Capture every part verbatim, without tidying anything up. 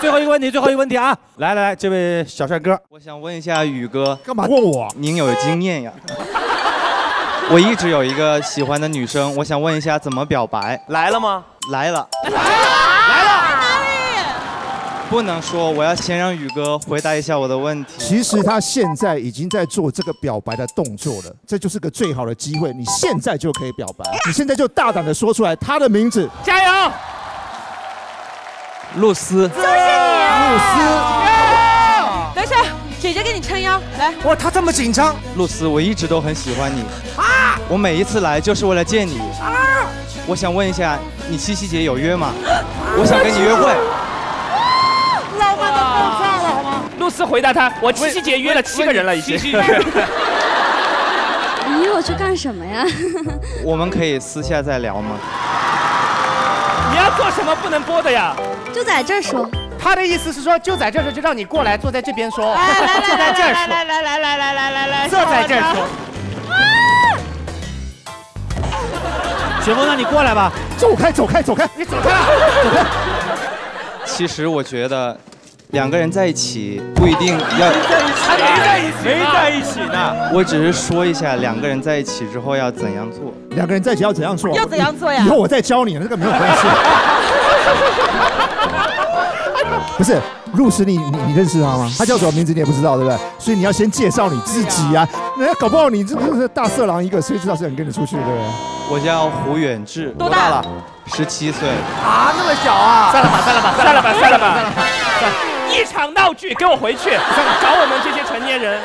最后一个问题，最后一个问题啊！来来来，这位小帅哥，我想问一下宇哥，干嘛问我？您有经验呀。我一直有一个喜欢的女生，我想问一下怎么表白？来了吗？来了，来了。 不能说，我要先让宇哥回答一下我的问题。其实他现在已经在做这个表白的动作了，这就是个最好的机会，你现在就可以表白，你现在就大胆的说出来他的名字，加油！露丝，就是你、啊，露丝。啊、等一下，姐姐给你撑腰，来。哇，他这么紧张。露丝，我一直都很喜欢你，啊，我每一次来就是为了见你。啊，我想问一下，你七夕节有约吗？啊、我想跟你约会。 露丝回答他：“我七夕节约了七个人了，已经。”你约我去干什么呀？我们可以私下再聊吗？你要做什么不能播的呀？就在这儿说。他的意思是说，就在这儿说，就让你过来坐在这边说。坐在这儿说。来来来来来来来来，坐在这儿说。雪峰，那你过来吧。走开，走开，走开！你走开，走开。其实我觉得。 两个人在一起不一定要没在一起，没在一起呢。我只是说一下，两个人在一起之后要怎样做。两个人在一起要怎样做？要怎样做呀？以后我再教你，那个没有关系。不是，露丝，你你你认识他吗？他叫什么名字你也不知道，对不对？所以你要先介绍你自己啊。人家搞不好你这不是大色狼一个，谁知道谁想跟你出去，对不对？我叫胡远志，多大了？十七岁。啊，那么小啊！算了吧，算了吧，算了吧，算了吧，算了吧。 一场闹剧，给我回去！找我们这些成年人，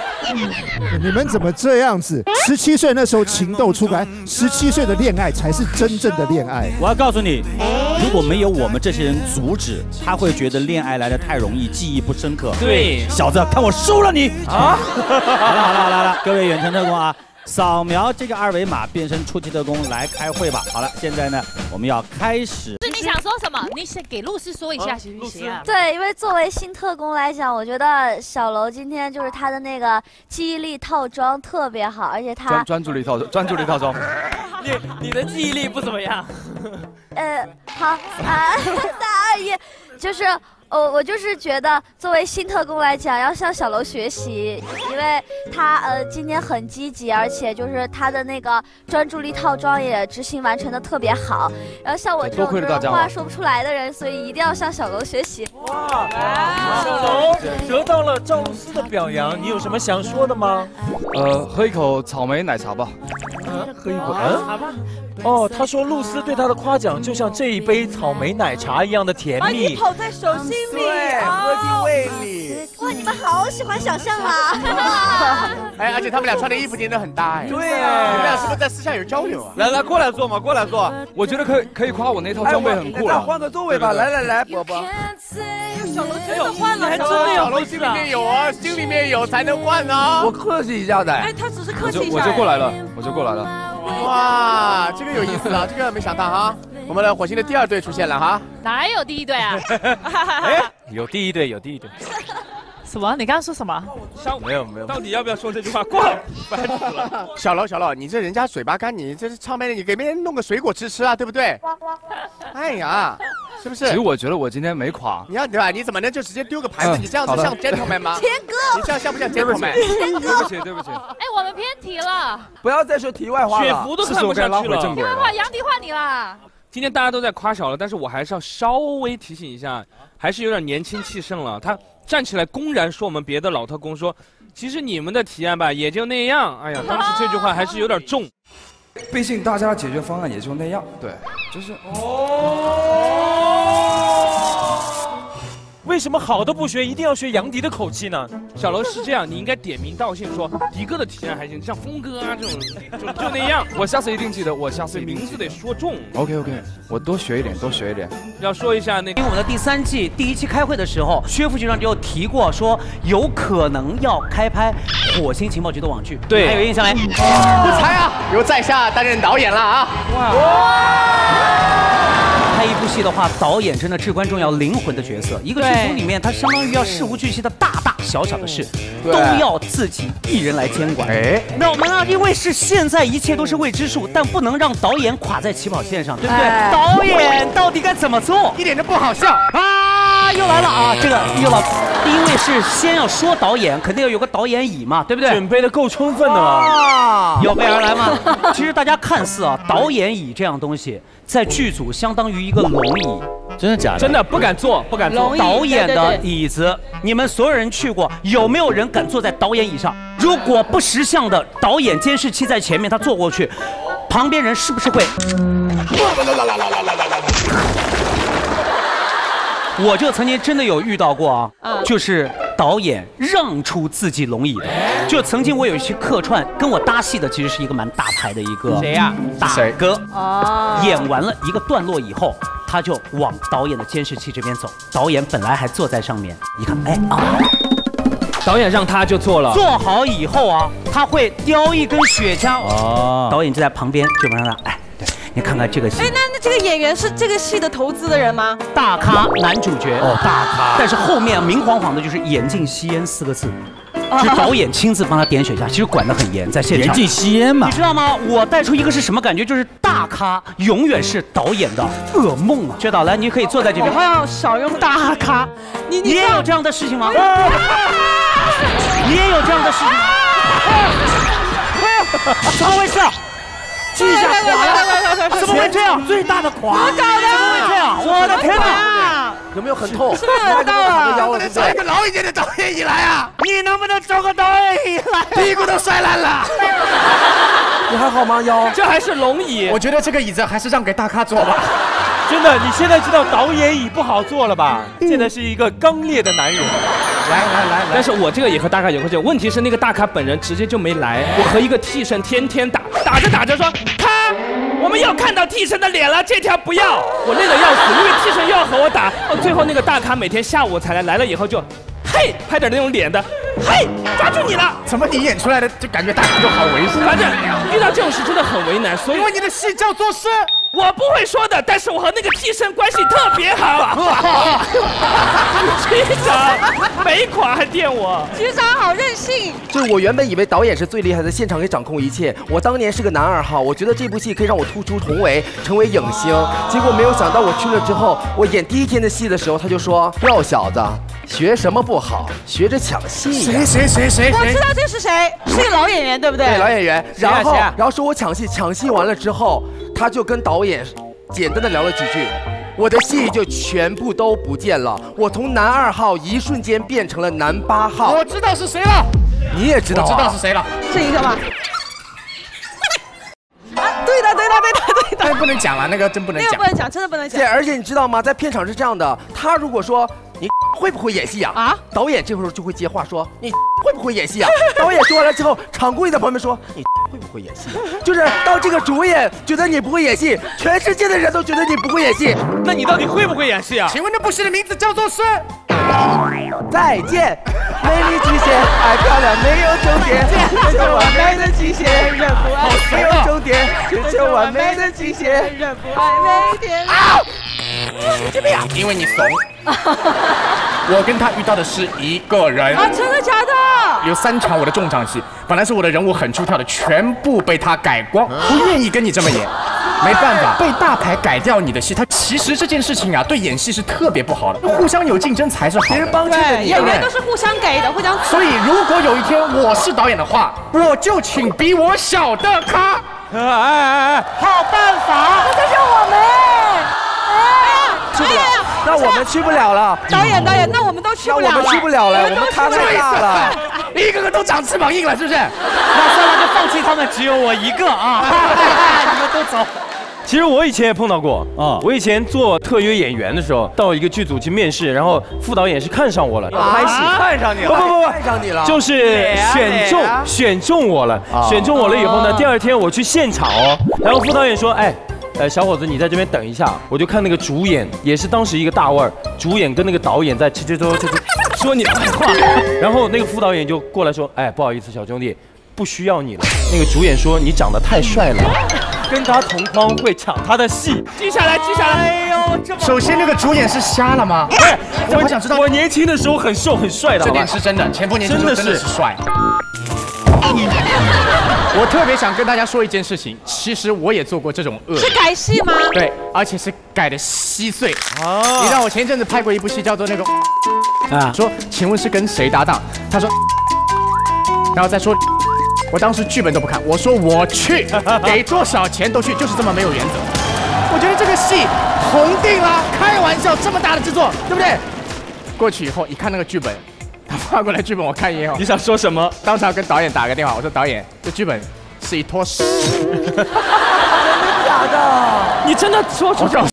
你们怎么这样子？十七岁那时候情窦初开，十七岁的恋爱才是真正的恋爱。我要告诉你，如果没有我们这些人阻止，他会觉得恋爱来得太容易，记忆不深刻。对，小子，看我收了你！啊！好了好了好了好了，各位远程特工啊，扫描这个二维码变身初级特工来开会吧。好了，现在呢，我们要开始。 你想说什么？你先给露丝说一下行不行？对，因为作为新特工来讲，我觉得小楼今天就是他的那个记忆力套装特别好，而且他 专, 专注力套装，专注力套装。你你的记忆力不怎么样。呃，好啊，三二一，就是我、哦、我就是觉得作为新特工来讲，要向小楼学习，因为他呃今天很积极，而且就是他的那个专注力套装也执行完成的特别好。然后像我这种。 话说不出来的人，所以一定要向小楼学习。哇，小楼得到了赵露思的表扬，你有什么想说的吗？呃，喝一口草莓奶茶吧。啊，喝一口，嗯，好吧。哦，他说露思对他的夸奖就像这一杯草莓奶茶一样的甜蜜，你捧在手心里，喝进胃里。哇，你们好喜欢小象啊！哎，而且他们俩穿的衣服真的很搭哎。对啊，你们俩是不是在私下有交流啊？来来，过来坐嘛，过来坐。我觉得可以可以夸我那套。 装备很酷了，换个座位吧。来来来，伯伯。小楼真的换了，还真的有。小楼心里面有啊，心里面有才能换啊。我客气一下的。哎，他只是客气一下。我就过来了，我就过来了。哇，这个有意思啊，这个没想到哈。我们的火星的第二队出现了哈。哪有第一队啊？有第一队，有第一队。什么？你刚刚说什么？没有没有。到底要不要说这句话？过来，烦死了。小楼小楼，你这人家嘴巴干，你这是唱麦的，你给别人弄个水果吃吃啊，对不对？哎呀，是不是？其实我觉得我今天没垮。你要对吧？你怎么能就直接丢个牌子？你这样子像 gentleman 吗？天哥，你这样像不像 gentleman？ 对不起对不起。哎，我们偏题了。不要再说题外话了。雪芙都看不下去了。题外话，杨迪换你啦。 今天大家都在夸小楼，但是我还是要稍微提醒一下，还是有点年轻气盛了。他站起来公然说我们别的老特工说，其实你们的提案吧也就那样。哎呀，当时这句话还是有点重。毕竟大家的解决方案也就那样，对，就是。哦。为什么好的不学，一定要学杨迪的口气呢？小楼是这样，你应该点名道姓说迪哥的提案还行，像峰哥啊这种就就那样。我下次一定记得，我下次名字得说重。OK OK， 我多学一点，多学一点。要说一下那个，因为我们的第三季第一期开会的时候，薛副局长就提过说有可能要开拍《火星情报局》的网剧，对，还有印象没？不猜啊，由在下担任导演了啊！哇。 拍一部戏的话，导演真的至关重要，灵魂的角色。一个剧组里面，他相当于要事无巨细的大大小小的事都要自己一人来监管。哎，那我们呢？因为是现在一切都是未知数，但不能让导演垮在起跑线上，对不对？哎、导演到底该怎么做？一点都不好笑啊！又来了啊！这个又来了，因为是先要说导演，肯定要有个导演椅嘛，对不对？准备的够充分的嘛，有备而来嘛。其实大家看似啊，导演椅这样东西在剧组相当于一个龙椅。 真的假的？真的不敢坐，不敢坐。导演的椅子，你们所有人去过，有没有人敢坐在导演椅上？如果不识相的导演监视器在前面，他坐过去，旁边人是不是会？我就曾经真的有遇到过啊，就是导演让出自己龙椅的。就曾经我有一些客串，跟我搭戏的其实是一个蛮大牌的一个谁呀？大哥。哦。演完了一个段落以后。 他就往导演的监视器这边走，导演本来还坐在上面，一看，哎啊，导演让他就坐了。坐好以后啊，他会叼一根雪茄，哦，导演就在旁边就让他，哎，对，你看看这个戏。哎，那那这个演员是这个戏的投资的人吗？大咖男主角哦，大咖。但是后面明晃晃的就是严禁吸烟四个字。 是导演亲自帮他点雪茄，其实管得很严，在现场严禁吸烟嘛，你知道吗？我带出一个是什么感觉？就是大咖永远是导演的噩梦啊！薛导，来，你可以坐在这边。我要少用大咖，你你也有这样的事情吗？你也有这样的事情吗？怎么回事？记一下垮了，怎么会这样？最大的垮，怎么会这样？我的天哪！ 有没有很痛？是不到了，能不能找一个老一点的导演椅来啊？你能不能找个导演椅来？屁股都摔烂了。你还好吗，腰？这还是龙椅。我觉得这个椅子还是让给大咖坐吧。真的，你现在知道导演椅不好坐了吧？现在是一个刚烈的男人。来来来来，但是我这个也和大咖有关系。问题是那个大咖本人直接就没来，我和一个替身天天打，打着打着说他。 我们要看到替身的脸了，这条不要，我累得要死，因为替身又要和我打。哦，最后那个大咖每天下午才来，来了以后就，嘿，拍点那种脸的，嘿，抓住你了。怎么你演出来的就感觉大家都好为难？反正遇到这种事真的很为难，所以因为你的戏叫做是，我不会说的，但是我和那个替身关系特别好。局长，没垮还电我，局长好任性。就是我原本以为导演是最厉害的，现场可以掌控一切。我当年是个男二号，我觉得这部戏可以让我突出重围，成为影星。结果没有想到我去了之后，我演第一天的戏的时候，他就说：“哟，小子，学什么不好，学着抢戏。”谁谁谁谁？我知道这是谁，是个老演员，对不对？对，老演员。然后，然后说我抢戏，抢戏完了之后，他就跟导演简单的聊了几句。 我的戏就全部都不见了，我从男二号一瞬间变成了男八号。我知道是谁了，你也知道、啊，我知道是谁了，是一个吗？啊，对的，对的，对的，对的。那不能讲了，那个真不能讲，那个不能讲，真的不能讲。对，而且你知道吗？在片场是这样的，他如果说你会不会演戏啊？啊，导演这时候就会接话说你会不会演戏啊？导演说完了之后，场故意的朋友们说你。 会不会演戏？就是到这个主演觉得你不会演戏，全世界的人都觉得你不会演戏。那你到底会不会演戏啊？请问那部戏的名字叫做是？再见，美丽极限，爱漂亮没有终点，追求完美的极限，人不爱没有终点，追求完美的极限，人不爱没点。啊！救命啊！因为你怂。我跟他遇到的是一个人啊！真的假的？有三场我的重场戏，本来是我的人物很出挑的，全部被他改光，不愿意跟你这么演，没办法，被大牌改掉你的戏。他其实这件事情啊，对演戏是特别不好的，互相有竞争才是好的。别人帮衬你，演员都是互相给的，互相。所以如果有一天我是导演的话，我就请比我小的咖。哎哎哎，好办法，这就是我们。哎，是的。 那我们去不了了，导演导演，那我们都去不了了，我们去不了了，我们咖太大了，一个个都长翅膀硬了，是不是？那算了，就放弃他们，只有我一个啊！你们都走。其实我以前也碰到过啊，我以前做特约演员的时候，到一个剧组去面试，然后副导演是看上我了，拍戏看上你了，不不不，看上你了，就是选中选中我了，选中我了以后呢，第二天我去现场哦，然后副导演说，哎。 呃，小伙子，你在这边等一下，我就看那个主演，也是当时一个大腕儿，主演跟那个导演在切切磋磋说你的坏话，然后那个副导演就过来说，哎，不好意思，小兄弟，不需要你了。那个主演说你长得太帅了。跟他同框会抢他的戏。记下来，记下来。哎呦，这首先那个主演是瞎了吗？哎，我很想知道。我年轻的时候很瘦很帅的，这点是真的。前夫年轻真的是帅。 我特别想跟大家说一件事情，其实我也做过这种恶，是改戏吗？对，而且是改的稀碎。哦，你知道我前一阵子拍过一部戏，叫做那个啊，说请问是跟谁搭档？他说，然后再说，我当时剧本都不看，我说我去，给多少钱都去，就是这么没有原则。我觉得这个戏红定了，开玩笑，这么大的制作，对不对？过去以后一看那个剧本。 发过来剧本我看一眼哦。你想说什么？当场跟导演打个电话，我说导演，这剧本是一坨屎。真的假的？你真的说出？我告诉